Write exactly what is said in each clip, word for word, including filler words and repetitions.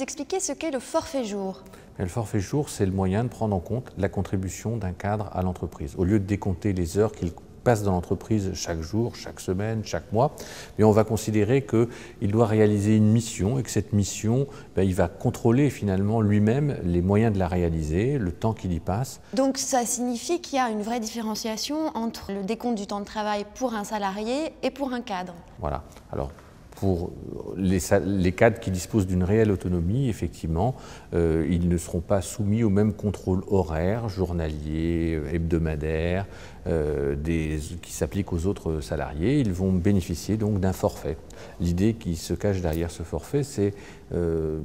nous expliquer ce qu'est le forfait jour ? Le forfait jour, c'est le moyen de prendre en compte la contribution d'un cadre à l'entreprise. Au lieu de décompter les heures qu'il passe dans l'entreprise chaque jour, chaque semaine, chaque mois, mais on va considérer qu'il doit réaliser une mission et que cette mission, ben, il va contrôler finalement lui-même les moyens de la réaliser, le temps qu'il y passe. Donc ça signifie qu'il y a une vraie différenciation entre le décompte du temps de travail pour un salarié et pour un cadre. Voilà. Alors, pour les, les cadres qui disposent d'une réelle autonomie, effectivement, euh, ils ne seront pas soumis au même contrôle horaire, journalier, hebdomadaire, euh, des, qui s'applique aux autres salariés. Ils vont bénéficier donc d'un forfait. L'idée qui se cache derrière ce forfait, c'est euh,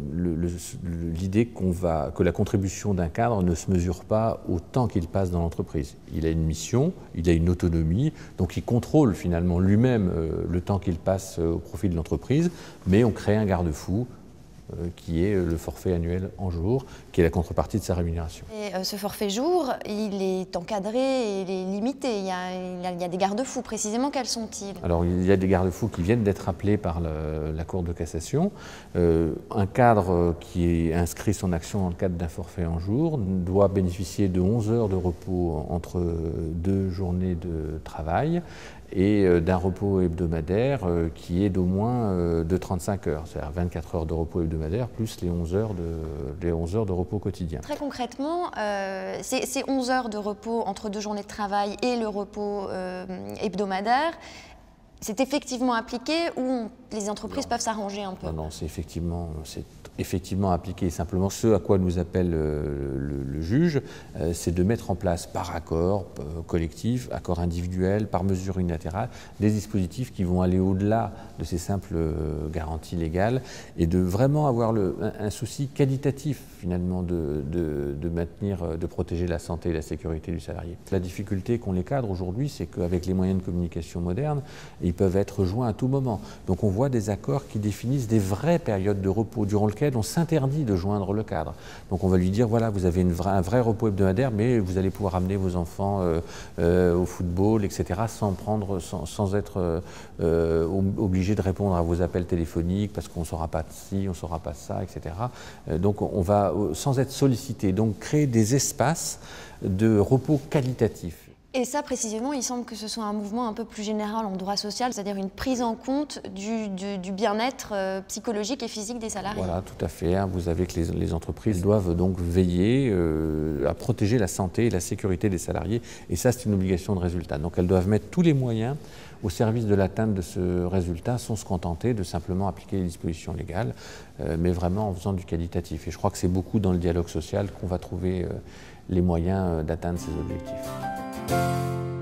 l'idée qu'on va, que la contribution d'un cadre ne se mesure pas au temps qu'il passe dans l'entreprise. Il a une mission, il a une autonomie, donc il contrôle finalement lui-même euh, le temps qu'il passe euh, au profit de l'entreprise. Entreprise, mais on crée un garde-fou euh, qui est le forfait annuel en jour, qui est la contrepartie de sa rémunération. Et euh, ce forfait jour, il est encadré et il est limité. Il y a, il y a, il y a des garde-fous, précisément quels sont-ils? Alors il y a des garde-fous qui viennent d'être appelés par le, la Cour de cassation. Euh, un cadre qui inscrit son action dans le cadre d'un forfait en jour doit bénéficier de onze heures de repos entre deux journées de travail et d'un repos hebdomadaire qui est d'au moins de trente-cinq heures, c'est-à-dire vingt-quatre heures de repos hebdomadaire plus les onze heures de, les onze heures de repos quotidien. Très concrètement, euh, ces onze heures de repos entre deux journées de travail et le repos euh, hebdomadaire, c'est effectivement appliqué ou les entreprises non. peuvent s'arranger un peu? Non, non, c'est effectivement, effectivement appliqué. Simplement, ce à quoi nous appelle le, le, le juge, euh, c'est de mettre en place par accord euh, collectif, accord individuel, par mesure unilatérale, des dispositifs qui vont aller au-delà de ces simples euh, garanties légales et de vraiment avoir le, un, un souci qualitatif, finalement, de, de, de maintenir, de protéger la santé et la sécurité du salarié. La difficulté qu'ont les cadres aujourd'hui, c'est qu'avec les moyens de communication modernes, ils peuvent être joints à tout moment. Donc on voit des accords qui définissent des vraies périodes de repos durant lesquelles on s'interdit de joindre le cadre. Donc on va lui dire, voilà, vous avez une vraie, un vrai repos hebdomadaire, mais vous allez pouvoir amener vos enfants euh, euh, au football, et cetera, sans, prendre, sans, sans être euh, obligé de répondre à vos appels téléphoniques, parce qu'on ne saura pas de ci, on ne saura pas ça, et cetera. Donc on va, sans être sollicité, donc créer des espaces de repos qualitatifs. Et ça, précisément, il semble que ce soit un mouvement un peu plus général en droit social, c'est-à-dire une prise en compte du, du, du bien-être euh, psychologique et physique des salariés. Voilà, tout à fait. Hein. Vous avez que les, les entreprises doivent donc veiller euh, à protéger la santé et la sécurité des salariés. Et ça, c'est une obligation de résultat. Donc, elles doivent mettre tous les moyens au service de l'atteinte de ce résultat sans se contenter de simplement appliquer les dispositions légales, euh, mais vraiment en faisant du qualitatif. Et je crois que c'est beaucoup dans le dialogue social qu'on va trouver euh, les moyens euh, d'atteindre ces objectifs. Thank you.